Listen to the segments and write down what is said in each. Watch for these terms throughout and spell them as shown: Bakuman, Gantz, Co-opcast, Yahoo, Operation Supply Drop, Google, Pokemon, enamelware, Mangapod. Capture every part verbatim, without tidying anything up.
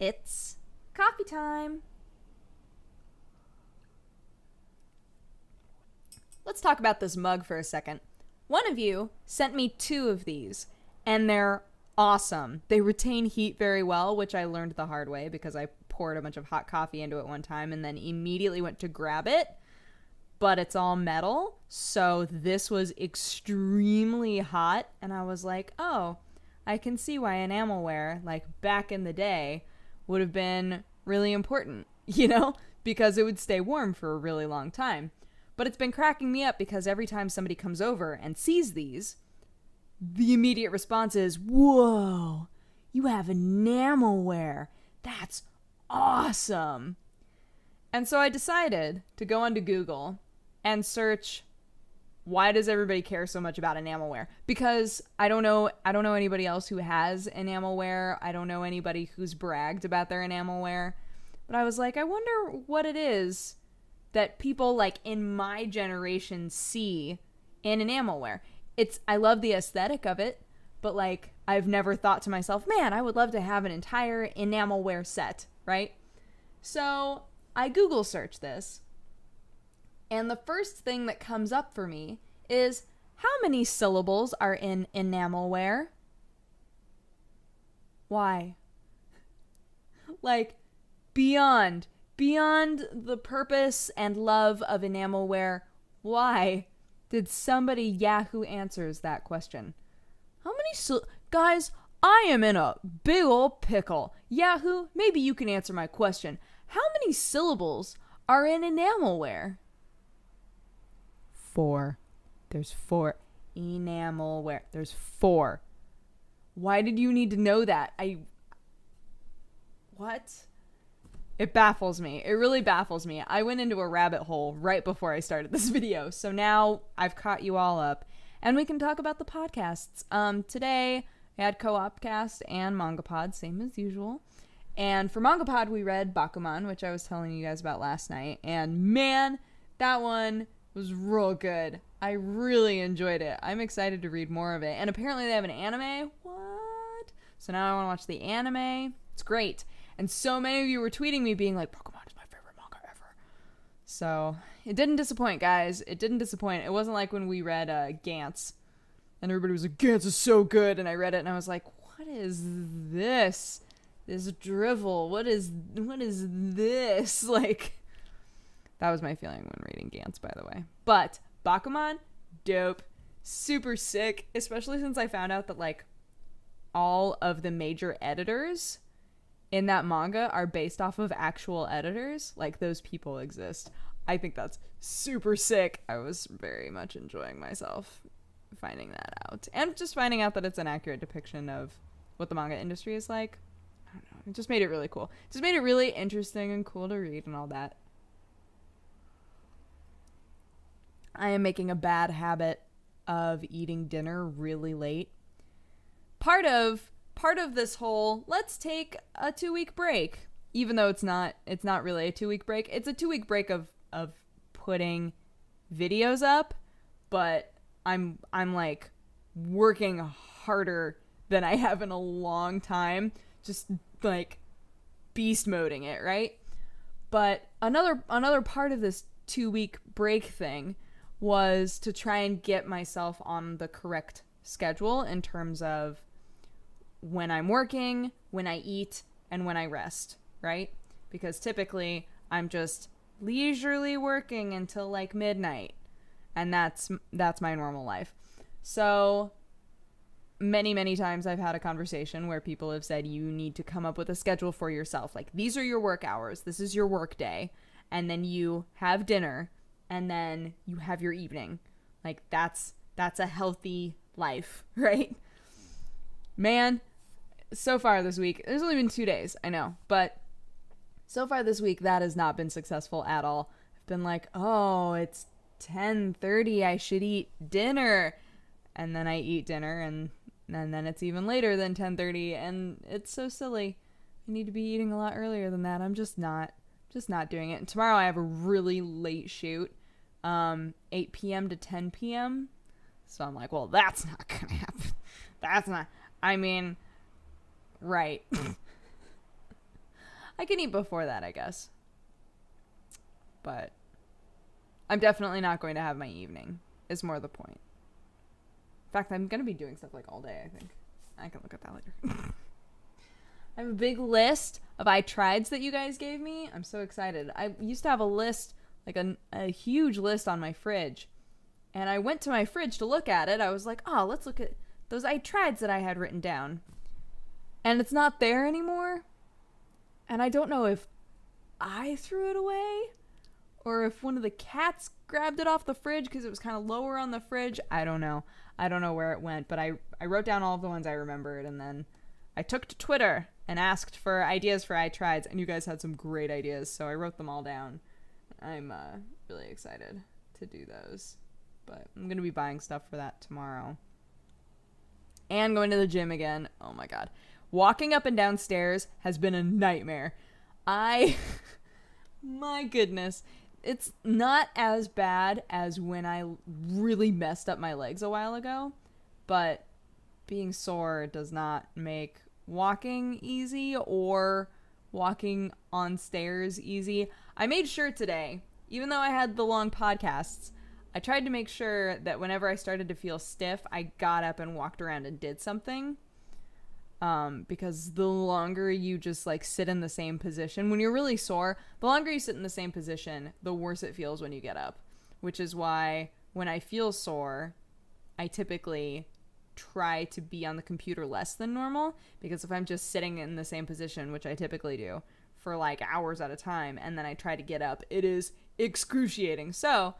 It's coffee time. Let's talk about this mug for a second. One of you sent me two of these, and they're awesome. They retain heat very well, which I learned the hard way because I poured a bunch of hot coffee into it one time and then immediately went to grab it, but it's all metal, so this was extremely hot, and I was like, oh, I can see why enamelware, like back in the day, would have been really important, you know, because it would stay warm for a really long time. But it's been cracking me up because every time somebody comes over and sees these, the immediate response is, whoa, you have enamelware. That's awesome. And so I decided to go onto Google and search, why does everybody care so much about enamelware? Because I don't know, I don't know anybody else who has enamelware. I don't know anybody who's bragged about their enamelware. But I was like, I wonder what it is that people like in my generation see in enamelware. It's, I love the aesthetic of it, but like I've never thought to myself, man, I would love to have an entire enamelware set, right? So I Google search this, and the first thing that comes up for me is, how many syllables are in enamelware? Why? Like, beyond, beyond the purpose and love of enamelware, why did somebody Yahoo Answers that question? How many syl- Guys, I am in a big ol' pickle. Yahoo, maybe you can answer my question. How many syllables are in enamelware? Four. There's four. Enamelware. There's four. Why did you need to know that? I... What? It baffles me. It really baffles me. I went into a rabbit hole right before I started this video, so now I've caught you all up, and we can talk about the podcasts. Um, today, I had Co-opcast and Mangapod, same as usual. And for Mangapod, we read Bakuman, which I was telling you guys about last night. And man, that one was real good. I really enjoyed it. I'm excited to read more of it. And apparently they have an anime. What? So now I want to watch the anime. It's great. And so many of you were tweeting me being like, Pokemon is my favorite manga ever. So it didn't disappoint, guys. It didn't disappoint. It wasn't like when we read uh, Gantz. And everybody was like, Gantz is so good. And I read it and I was like, what is this? This drivel, what is, what is this? Like, that was my feeling when reading Gantz, by the way. But Bakuman, dope, super sick, especially since I found out that, like, all of the major editors in that manga are based off of actual editors. Like, those people exist. I think that's super sick. I was very much enjoying myself finding that out. And just finding out that it's an accurate depiction of what the manga industry is like. I don't know. It just made it really cool. It just made it really interesting and cool to read and all that. I am making a bad habit of eating dinner really late. Part of part of this whole let's take a two-week break, even though it's not it's not really a two-week break. It's a two-week break of of putting videos up, but I'm I'm like working harder than I have in a long time. Just like beast moding it, right? But another another part of this two week break thing was to try and get myself on the correct schedule in terms of when I'm working, when I eat, and when I rest, right? Because typically I'm just leisurely working until like midnight, and that's that's my normal life. So many, many times I've had a conversation where people have said, you need to come up with a schedule for yourself. Like, these are your work hours. This is your work day. And then you have dinner. And then you have your evening. Like, that's that's a healthy life, right? Man, so far this week, there's only been two days, I know. But so far this week, that has not been successful at all. I've been like, oh, it's ten thirty. I should eat dinner. And then I eat dinner, and and then it's even later than ten thirty, and it's so silly. I need to be eating a lot earlier than that. I'm just not, just not doing it. And tomorrow I have a really late shoot, um, eight p m to ten p m So I'm like, well, that's not gonna happen. That's not, I mean, right. I can eat before that, I guess. But I'm definitely not going to have my evening, is more the point. In fact, I'm going to be doing stuff like all day, I think. I can look at that later. I have a big list of I trieds that you guys gave me. I'm so excited. I used to have a list, like a, a huge list on my fridge. And I went to my fridge to look at it. I was like, oh, let's look at those I trieds that I had written down. And it's not there anymore. And I don't know if I threw it away or if one of the cats grabbed it off the fridge because it was kind of lower on the fridge. I don't know. I don't know where it went, but I, I wrote down all of the ones I remembered, and then I took to Twitter and asked for ideas for I trieds, and you guys had some great ideas, so I wrote them all down. I'm uh, really excited to do those, but I'm going to be buying stuff for that tomorrow. And going to the gym again. Oh my god. Walking up and down stairs has been a nightmare. I... my goodness. It's not as bad as when I really messed up my legs a while ago, but being sore does not make walking easy or walking on stairs easy. I made sure today, even though I had the long podcasts, I tried to make sure that whenever I started to feel stiff, I got up and walked around and did something. Um, because the longer you just like sit in the same position, when you're really sore, the longer you sit in the same position, the worse it feels when you get up, which is why when I feel sore, I typically try to be on the computer less than normal, because if I'm just sitting in the same position, which I typically do for like hours at a time, and then I try to get up, it is excruciating. So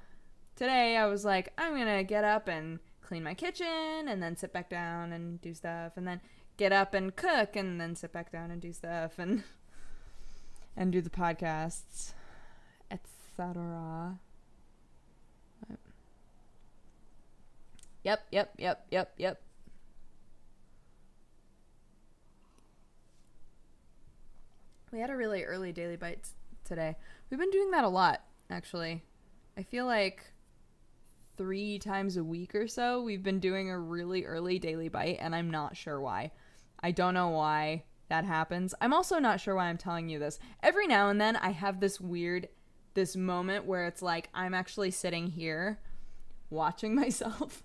today I was like, I'm going to get up and clean my kitchen and then sit back down and do stuff and then get up and cook and then sit back down and do stuff and and do the podcasts, et cetera. Yep, yep, yep, yep, yep. We had a really early Daily Bites today. We've been doing that a lot, actually. I feel like three times a week or so we've been doing a really early Daily Bite, and I'm not sure why. I don't know why that happens. I'm also not sure why I'm telling you this. Every now and then I have this weird, this moment where it's like I'm actually sitting here watching myself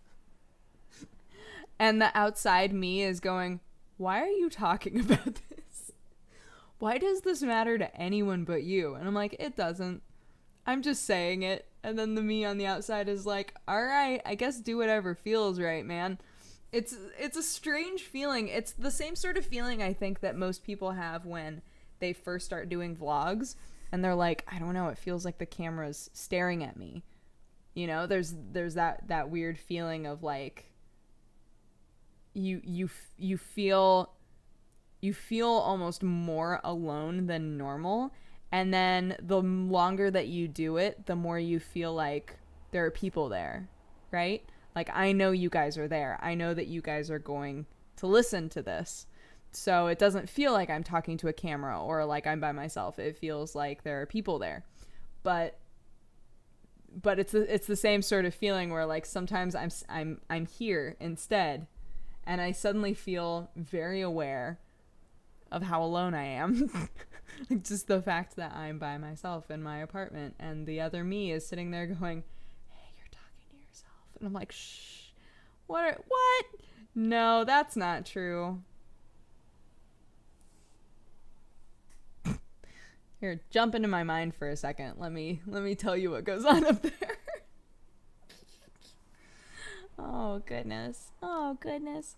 and the outside me is going, why are you talking about this? Why does this matter to anyone but you? And I'm like, it doesn't. I'm just saying it. And then the me on the outside is like, all right, I guess do whatever feels right, man. It's it's a strange feeling. It's the same sort of feeling I think that most people have when they first start doing vlogs and they're like, I don't know, it feels like the camera's staring at me. You know, there's there's that that weird feeling of like you you you feel you feel almost more alone than normal. And then the longer that you do it, the more you feel like there are people there, right? Like, I know you guys are there. I know that you guys are going to listen to this. So it doesn't feel like I'm talking to a camera or like I'm by myself. It feels like there are people there. But but it's the, it's the same sort of feeling where like sometimes I'm I'm I'm here instead, and I suddenly feel very aware of how alone I am. Like just the fact that I'm by myself in my apartment and the other me is sitting there going, hey, you're talking to yourself. And I'm like, shh, what? Are, what? No, that's not true. Here, jump into my mind for a second. Let me, let me tell you what goes on up there. Oh, goodness. Oh, goodness.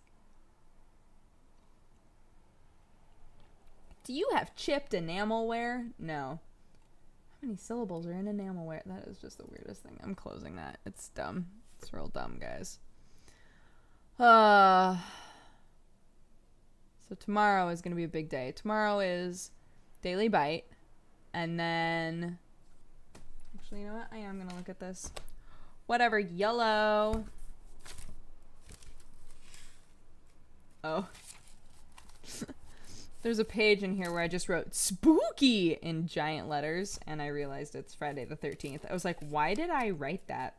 Do you have chipped enamelware? No. How many syllables are in enamelware? That is just the weirdest thing. I'm closing that. It's dumb. It's real dumb, guys. Uh, so tomorrow is going to be a big day. Tomorrow is Daily Bite. And then... Actually, you know what? I am going to look at this. Whatever. Yellow. Oh. There's a page in here where I just wrote spooky in giant letters, and I realized it's Friday the thirteenth. I was like, why did I write that?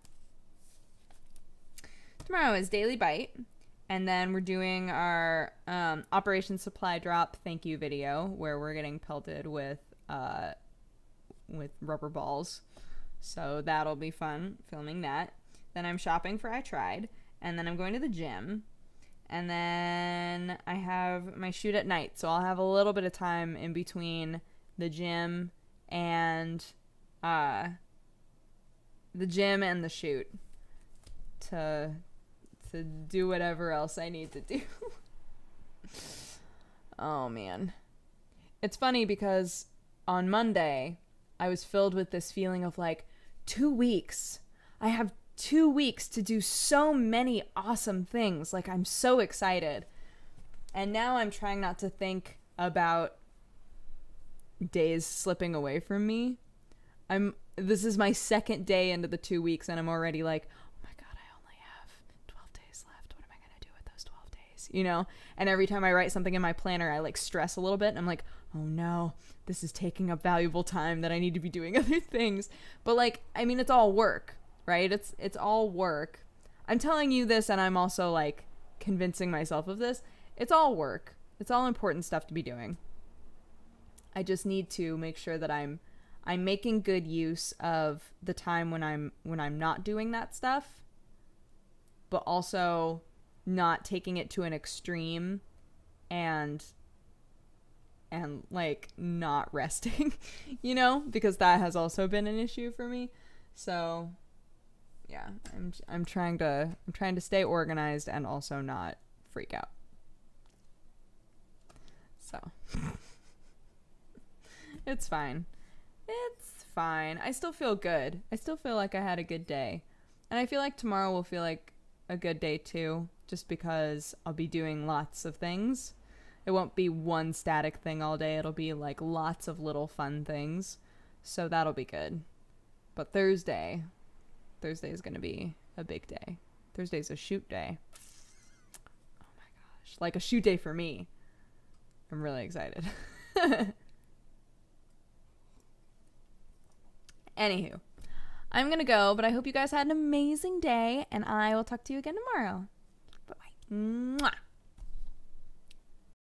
Tomorrow is Daily Bite, and then we're doing our um, Operation Supply Drop thank you video, where we're getting pelted with uh, with rubber balls. So that'll be fun, filming that. Then I'm shopping for I Tried, and then I'm going to the gym, and then I have my shoot at night, so I'll have a little bit of time in between the gym and uh, the gym and the shoot to to do whatever else I need to do. Oh man, it's funny because on Monday I was filled with this feeling of like, two weeks. I have two weeks to do so many awesome things. Like, I'm so excited. And now I'm trying not to think about days slipping away from me. I'm, this is my second day into the two weeks and I'm already like, oh my God, I only have twelve days left. What am I gonna do with those twelve days? You know? And every time I write something in my planner, I like stress a little bit and I'm like, oh no, this is taking up valuable time that I need to be doing other things. But like, I mean, it's all work, right? It's it's all work. I'm telling you this and I'm also like convincing myself of this. It's all work. It's all important stuff to be doing. I just need to make sure that I'm I'm making good use of the time when I'm when I'm not doing that stuff, but also not taking it to an extreme and and like not resting, you know, because that has also been an issue for me. So yeah, I'm I'm trying to I'm trying to stay organized and also not freak out. So it's fine. It's fine. I still feel good. I still feel like I had a good day. And I feel like tomorrow will feel like a good day too, just because I'll be doing lots of things. It won't be one static thing all day. It'll be like lots of little fun things. So that'll be good. But Thursday, Thursday is going to be a big day. Thursday's a shoot day. Oh my gosh. Like a shoot day for me. I'm really excited. Anywho, I'm going to go, but I hope you guys had an amazing day, and I will talk to you again tomorrow. Bye-bye. Mwah.